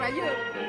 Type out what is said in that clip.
right here.